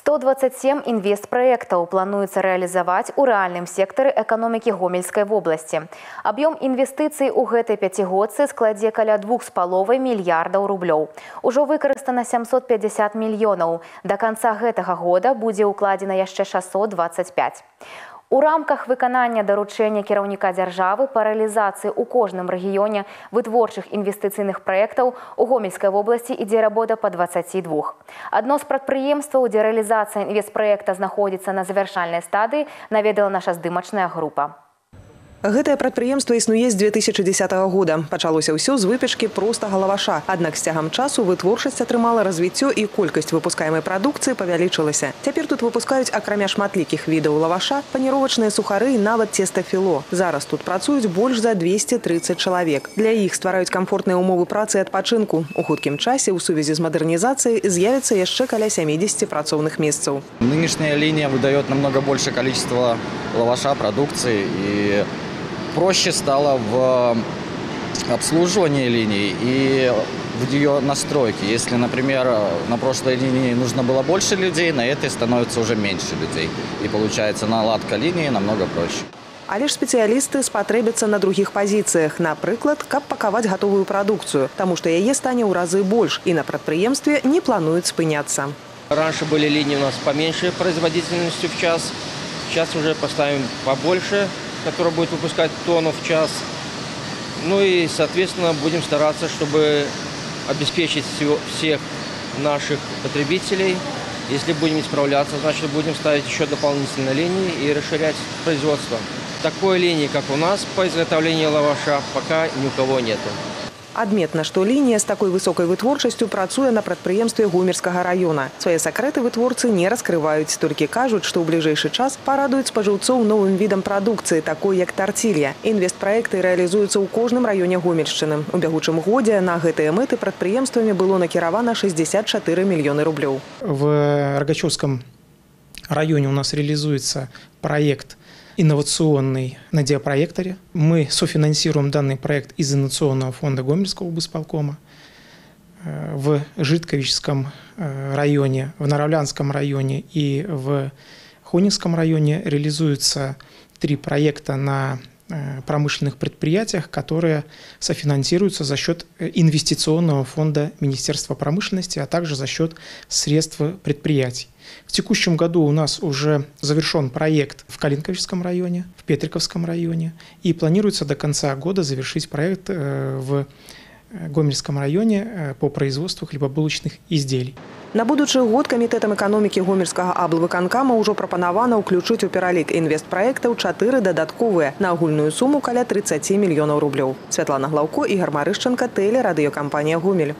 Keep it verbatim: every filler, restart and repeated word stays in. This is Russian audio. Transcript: сто двадцать семь инвестпроектов плануется реализовать у реальном секторе экономики Гомельской области. Объем инвестиций у гэтай пятигодцы складе каля двух с половиной мільярдаў рублёў. Ужо выкарыстана сямсот пятьдесят мільёнаў. До конца гэтага года будзе укладзена яшчэ шестьсот двадцать пять. У рамках выканання даручэння кіраўніка дзяржавы па рэалізацыі ў кожным рэгіёне вытворчых інвестыцыйных праектаў у Гомельскай области ідзе работа па двадцати двух. Адно з прадпрыемстваў, дзе рэалізацыя інвестпраекта знаходзіцца на завяршальнай стадыі, наведала наша здымачная група. Гэтае прадпрыемства існуе з две тысячи десятого года. Пачалося ўсё з выпечкі проста галаваша. Аднак з цягам часу вытворчасць атрымала развіццё і колькасць выпускаемай прадукцыі павялічылася. Цяпер тут выпускаюць акрамя шматлікіх відаў лаваша, паніровачныя сухары і нават цестафіло. Зараз тут працуюць больш за двухсот тридцати чалавек. Для іх ствараюць камфортныя умовы працы і адпачынку. У хуткім часе ў сувязі з мадэрнізацыяй з'явіцца яшчэ каля сямидесяти працоўных месцаў. Нынешняя лінія выдае намного большее количество лаваша, продукции и проще стало в обслуживании линий и в ее настройке. Если, например, на прошлой линии нужно было больше людей, на этой становится уже меньше людей. И получается наладка линии намного проще. А лишь специалисты спотребятся на других позициях. Например, как паковать готовую продукцию, потому что яе стане у разы больше, и на предприемстве не плануют спыняться. Раньше были линии у нас поменьше производительностью в час. Сейчас уже поставим побольше, который будет выпускать тонну в час. Ну и, соответственно, будем стараться, чтобы обеспечить всех наших потребителей. Если будем справляться, значит, будем ставить еще дополнительные линии и расширять производство. Такой линии, как у нас, по изготовлению лаваша, пока ни у кого нету. Адметна, што лінія з такой высокай вытворчасцю працуе на прадпрыемстве Гомельскага района. Свае сакрэты вытворцы не раскрываюць, толькі кажуць, што ў бліжэйшы час парадуюць спажыўцоў новым відам прадукцыі, такой як тарцілья. Інвестпраекты рэалізуюцца ў кожным раёне Гомельшчыны. У бягучым годзе на гэтыя мэты прадпрыемствамі было накіравана шестьдесят четыре мільёны рублёў. В Рогачевском районе у нас реализуется проект инновационный на диапроекторе. Мы софинансируем данный проект из Инновационного фонда Гомельского облсполкома. В Житковичском районе, в Наровлянском районе и в Хойникском районе реализуются три проекта на промышленных предприятиях, которые софинансируются за счет инвестиционного фонда Министерства промышленности, а также за счет средств предприятий. В текущем году у нас уже завершен проект в Калинковичском районе, в Петриковском районе, и планируется до конца года завершить проект в Гомельском районе по производству хлебобулочных изделий. На будучы год Комитетом экономики Гомельского облвыканкама уже пропановано уключить у пералік инвестпроектов четыре додатковые на агульную сумму каля тридцати миллионов рублей. Светлана Главко и Гормарищенко, телерадиокомпания Гомель.